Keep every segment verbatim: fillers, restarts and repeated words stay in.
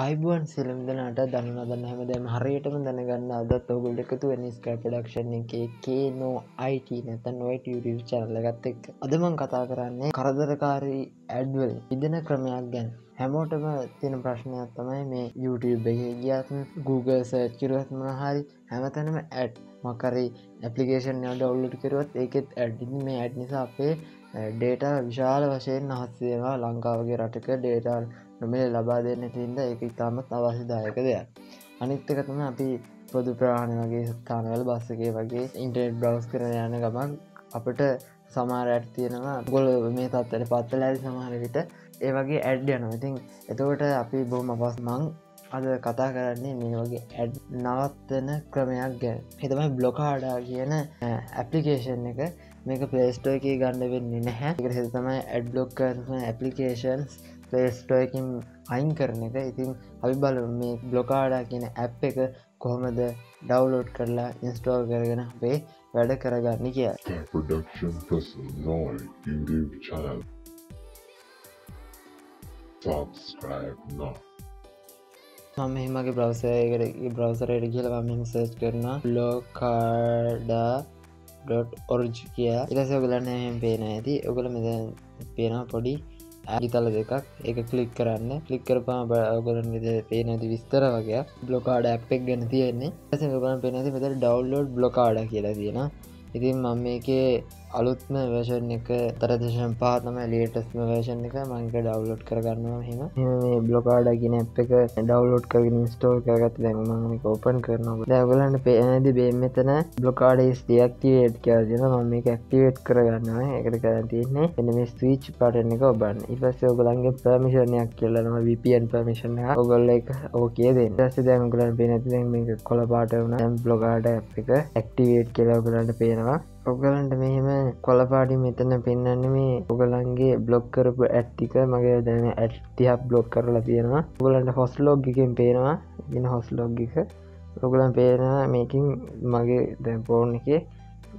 අයිබෝන් සිලම්ද නට දන්න දන්න හැමදෑම හරියටම දැනගන්න අදත් ඔගොල්ලෝ එකතු වෙන්නේ ස්ක්‍රැප් ප්‍රොඩක්ෂන් එකේ කේනෝ I T නැත්නම් නොයිට් YouTube channel එකත් එක්ක. අද මම කතා කරන්නේ කරදරකාරී ඇඩ් වලින් ඉදෙන ක්‍රමයක් ගැන. හැමෝටම තියෙන ප්‍රශ්නයක් තමයි මේ YouTube එකේ ගියත් Google search කරුවත් මොනවා හරි හැමතැනම ඇඩ්. මොකරි application එක download කරුවත් ඒකෙත් ඇඩ්. ඉතින් මේ ඇඩ් නිසා අපේ data විශාල වශයෙන් නැහත් වෙනවා. ලංකාවගේ රටක data නොමේ ලබා දෙන්න තින්ද ඒක ඉතාමත් අවශ්‍යදායක දෙයක්. අනිත් එක තමයි අපි පොදු ප්‍රවාහන වගේ ස්ථානවල බස් එකේ වගේ ඉන්ටර්නෙට් බ්‍රවුස් කරන යන ගමන් අපිට සමහර ඇඩ් තියෙනවා. ඔයගොල්ලෝ මේ තත්ත්වයට පත් වෙලා ඉතින් සමහර විට ඒ වගේ ඇඩ් යනවා. ඉතින් එතකොට අපි බොහොම අපස් මං අද කතා කරන්නේ මේ වගේ ඇඩ් නවත්තන ක්‍රමයක් ගැන. ඒ තමයි Blokada කියන ඇප්ලිකේෂන් එක. මේක Play Store එකේ ගන්න වෙන්නේ නැහැ. ඒකට හේතුව තමයි ඇඩ් බ්ලොක් කරන ඇප්ලිකේෂන්ස් Play Store එකෙන් අයින් කරන එක. ඉතින් අපි බලමු මේ Blokada කියන ඇප් එක කොහොමද ඩවුන්ලෝඩ් කරලා ඉන්ස්ටෝල් කරගෙන අපේ වැඩ කරගන්නේ කියලා. Production personal YouTube channel. Subscribe now. මම මේ මගේ browser එකට browser එකට ගිහලා මම මෙහෙම search කරනවා Blokada dot org කියලා. ඊට පස්සේ ඔයගලන්ට එහෙම පේනවා ඇති. ඔයගල මෙතන පේනවා පොඩි ඇඩිතල දෙකක්. ඒක click කරන්න. click කරපුවාම ඔයගොල්ලන් මෙතන පේන දි විස්තර වගේ Blokada app එක ගැන තියෙන්නේ. ඊට පස්සේ ඔයගොල්ලන් පේන දි මෙතන download Blokada කියලා තියෙනවා. ඉතින් මම මේකේ අලුත්ම version එක four point five තමයි latest version එක. මම ඒක download කරගන්නවා මෙහෙම. මේ Blokada කියන app එක download කරගෙන install කරගත්තා. දැන් මම මේක open කරනවා. දැන් ඔයගොල්ලන්ට පේන දි මෙතන Blokada is deactivate කියලා තියෙනවා. මම මේක activate කරගන්නවා. ඒකට කරන් තියෙන්නේ මෙන්න මේ switch button එක ඔබන්න. ඊට පස්සේ ඔයගොල්ලන්ගේ permission එකක් කියලා නම් V P N permission එක ඔයගොල්ලෝ එක okay දෙන්න. ඊට පස්සේ දැන් ඔයගොල්ලන්ට පේන දි දැන් මේක කොළ පාට වුණා. දැන් Blokada app එක activate කියලා ඔයගොල්ලන්ට පේනවා. ඔගලන්ට මෙහෙම කොළපාඩි මෙතන පෙන්වන්නේ මේ ඔගලන්ගේ බ්ලොක් කරපු ඇඩ් ටික. මගේ දැන් ඇඩ් thirty බ්ලොක් කරලා තියෙනවා. ඔගලන්ට host log එකෙන් පේනවා. ඉතින් host log එක ඔගලන් පේනවා මේකෙන් මගේ දැන් phone එකේ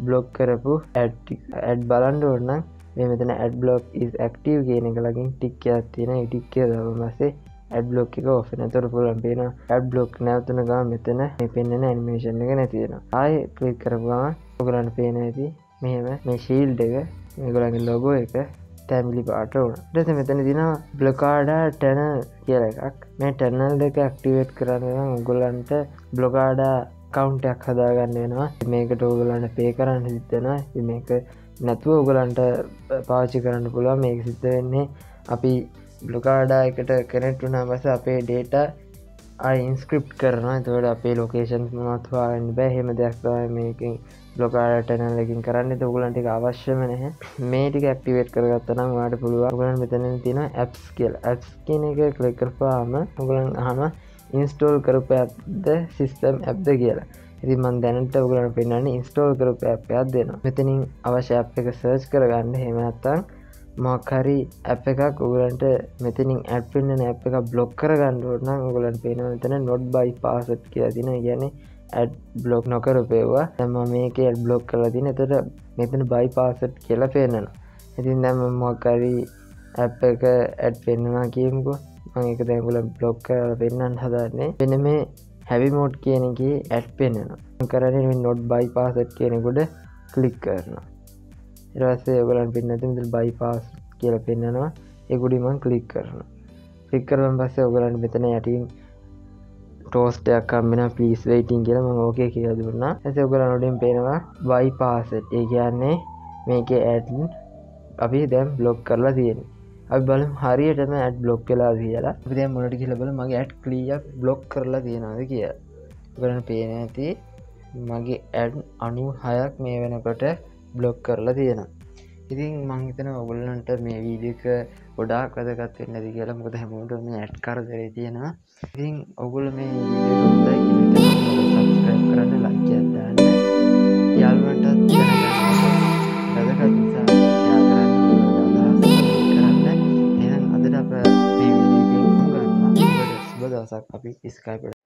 බ්ලොක් කරපු ඇඩ් ටික. ඇඩ් බලන්න ඕන නම් මේ මෙතන ඇඩ් block is active කියන එක ළඟින් ටික් එකක් තියෙනවා. ඒ ටික් එක දාපුවම පස්සේ ඇඩ් block එක off වෙනවා. ඒතර පුළුවන් පේනවා ඇඩ් block නැවතුන ගමන් මෙතන මේ පෙන්වන animation එක නැති වෙනවා. ආයෙ click කරපුවාම ඔගලන්ට පේන ඇති මෙහෙම මේ ශීල්ඩ් එක මේගොල්ලන්ගේ ලොගෝ එක තැඹිලි පාට වුණා. ඊට පස්සේ මෙතන තියෙනවා Blokada channel කියලා එකක්. මේ channel එක ඇක්ටිවේට් කරන්න නම් ඔයගොල්ලන්ට Blokada account එකක් හදාගන්න වෙනවා. මේකට ඔයගොල්ලන්ට pay කරන්න සිද්ධ වෙනවා. ඉතින් මේක නැතුව ඔයගොල්ලන්ට පාවිච්චි කරන්න පුළුවන්. මේක සිද්ධ වෙන්නේ අපි Blokada එකට connect වුණාම පස්සේ අපේ data අයින්ස්ක්‍රිප්ට් කරනවා. එතකොට අපේ ලොකේෂන්ස් මොනවත් හොයාගන්න බෑ. එහෙම දෙයක් තමයි මේකෙන් Blokada channel එකකින් කරන්න. ඒක ඔයගලන්ට ඒක අවශ්‍යම නැහැ. මේ ටික ඇක්ටිවේට් කරගත්තා නම් ඔයාලට පුළුවන්. ඔයගලන් මෙතනින් තියෙනවා apps කියලා. apps කියන එක click කරපුවාම ඔයගලන් අහනවා install කරපු appද system appද කියලා. ඉතින් මම දැනට ඔයගලන්ට පෙන්නන්නේ install කරපු app එකක් දෙනවා. මෙතනින් අවශ්‍ය app එක search කරගන්න. එහෙම නැත්නම් මොකක් හරි app එකක් ඔයගලන්ට මෙතනින් add වෙන්න app එක block කරගන්න ඕන නම් ඔයගලන්ට පේනවා මෙතන not by password කියලා දින. ඒ කියන්නේ add block නොකරපේවා. දැන් මම මේකේ add block කරලා දින. එතකොට මෙතන by password කියලා පේනවා. ඉතින් දැන් මම මොකක් හරි app එක add වෙනවා කියමුකෝ. මම ඒක දැන් ඔයගලන්ට block කරලා පෙන්නන්න හදාන්නේ. වෙන මේ heavy mode කියන එකේ add පෙන්නනවා. මම කරන්නේ මේ not by password කියන එකට click කරනවා. ඊටසේ ඔයගලන් පෙන්නන දේ මෙතන bypass කියලා පෙන්නනවා. ඒකුඩි මම click කරනවා. click කරාන් පස්සේ ඔයගලන් මෙතන යටින් toast එකක් හම්බෙනවා please waiting කියලා. මම okay කියලා දුන්නා. ඊටසේ ඔයගලන් උඩින් පේනවා bypass. ඒ කියන්නේ මේකේ ad අපි දැන් block කරලා තියෙනවා. අපි බලමු හරියටම ad block වෙලා කියලා. අපි දැන් මොනට කියලා බලමු මගේ ad clear block කරලා තියෙනවද කියලා. ඔයගලන් පේන්නේ නැති මගේ ad ninety-six ක් මේ වෙනකොට බ්ලොක් කරලා තියෙනවා. ඉතින් මම හිතනවා ඔයගොල්ලන්ට මේ වීඩියෝ එක ගොඩාක් වැදගත් වෙන්න ඇති කියලා. මොකද හැමෝටම මේ ඇඩ් කරදරේ තියෙනවා. ඉතින් ඔයගොල්ලෝ මේ වීඩියෝ එක හොඳයි කියලා subscribe කරන්න, like එකක් දාන්න. යාළුවන්ටත් වැදගත් නිසා share කරන්න, අදහස් කරන්න. එහෙනම් අදට අප මේ වීඩියෝ එක ගන්නවා. ඔබට සුබ දවසක්. අපි Skype